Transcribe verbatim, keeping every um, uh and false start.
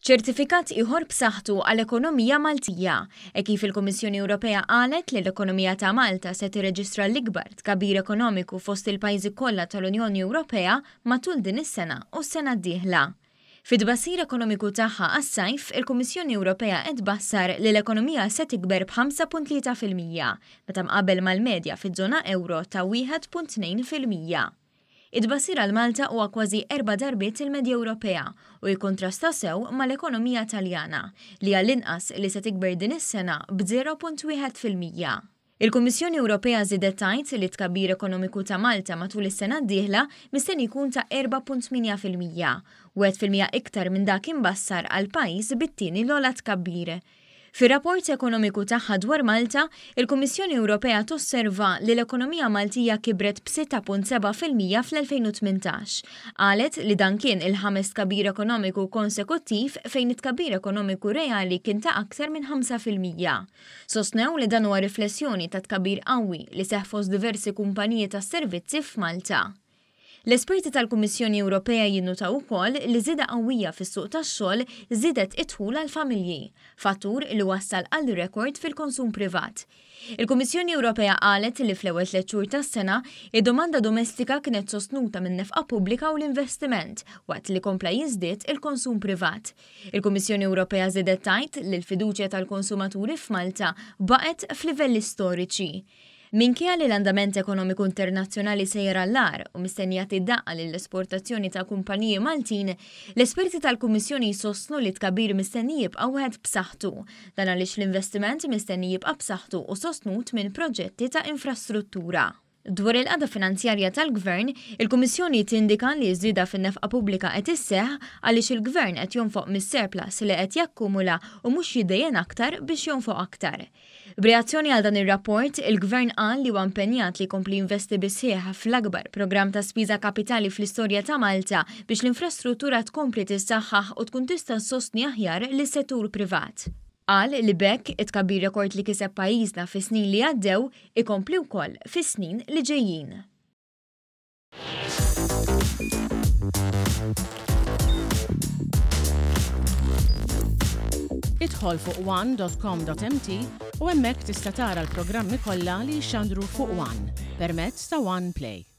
ċertifikat iħor b'saħħtu għall-ekonomija Maltija, e kif il-Kummissjoni Ewropea qalet li l-ekonomija ta' Malta se tirreġistra l-ikbar tkabbir ekonomiku fost il-pajjiżi kollha tal-Unjoni Ewropea matul din is-sena u s-sena d-dieħla. Fid-tbassir ekonomiku tagħha għas-sajf, il-Kummissjoni Ewropea qed tbassar li l-ekonomija se tikber b'5.3% meta mqabbel mal-medja fiż-żona Ewro ta' one point two percent. Id-basir għal Malta huwa kważi erba' darbiet il-medja Ewropea u jikkontrasta sew mal-ekonomija Taljana li għall-inqas li se tikber din is-sena b'0.1%. Il-Kummissjoni Ewropea żiedet tgħid li tkabbir ekonomiku ta' Malta matul is-sena d-dieħla mistenni jkun ta' erba' punt tminja fil-mija u one fil-mija iktar minn dak imbassar għal pajjiż bit-tieni l-ogħla tkabbir. Fir-rapport ekonomiku tagħha dwar Malta, il-Kummissjoni Ewropea tosserva li l-ekonomija Maltija kibret b'6.7% fl-twenty eighteen. Qalet li dan kien il-ħames tkabbir ekonomiku konsekuttiv fejn it-tkabbir ekonomiku reali kien ta' aktar minn five percent. Sostnew li dan huwa riflessjoni ta' tkabbir qawwi li seħħ fost diversi kumpaniji tas-servizzi f'Malta. L-esperti tal-Kummissjoni Ewropea jinnutaw ukoll li żieda qawwija fis-suq tax-xogħol żiedet id-dħul għall-familji, fattur li wassal għal rekord fil-konsum privat. Il-Kummissjoni Ewropea qalet li fl-ewwel tliet xhur tas-sena id-domanda domestika kienet sostnuta min-nefqa pubblika u l-investiment waqt li kompla jiżdied il-konsum privat. Il-Kummissjoni Ewropea żiedet tgħid li l-fiduċja tal-konsumaturi f'Malta baqgħet f'livelli storiċi. Minkejja li l-andament ekonomiku internazzjonali sejjer għall-għar u mistennija tiddaqqa lill-esportazzjoni ta' kumpaniji Maltin, l-esperti tal-Kummissjoni jsostnu li tkabbir mistenni jibqa' wieħed b'saħħtu, dan għaliex l-investiment mistenni jibqa' b'saħħtu u sostnut minn proġetti ta' infrastruttura. Dwar il-qada finanzjarja tal-Gvern, il-Kummissjoni tindika li ż-żieda fin-nefqa pubblika qed isseħħ għaliex il-Gvern qed jonfoq mis-surplus li qed jakkumula u mhux jiddejjen aktar biex jonfoq aktar. B'reazzjoni għal dan ir-rapport, il-Gvern qal li huwa impenjat li jkompli investi bisħieħ fl-akbar programm ta' spiża kapitali fl-istorja ta' Malta biex l-infrastruttura tkompli tissaħħaħ u tkun tista' ssostni aħjar lis-settur privat. Qal li bekk it-tkabbir rekord li kiseb pajjiżna fis-snin li għaddew ikompli wkoll fis-snin li ġejjin. Idħol fuq one dot com dot M T u hemmhekk tista' tara l-programmi kollha li jxandru fuq One permezz ta' One Play.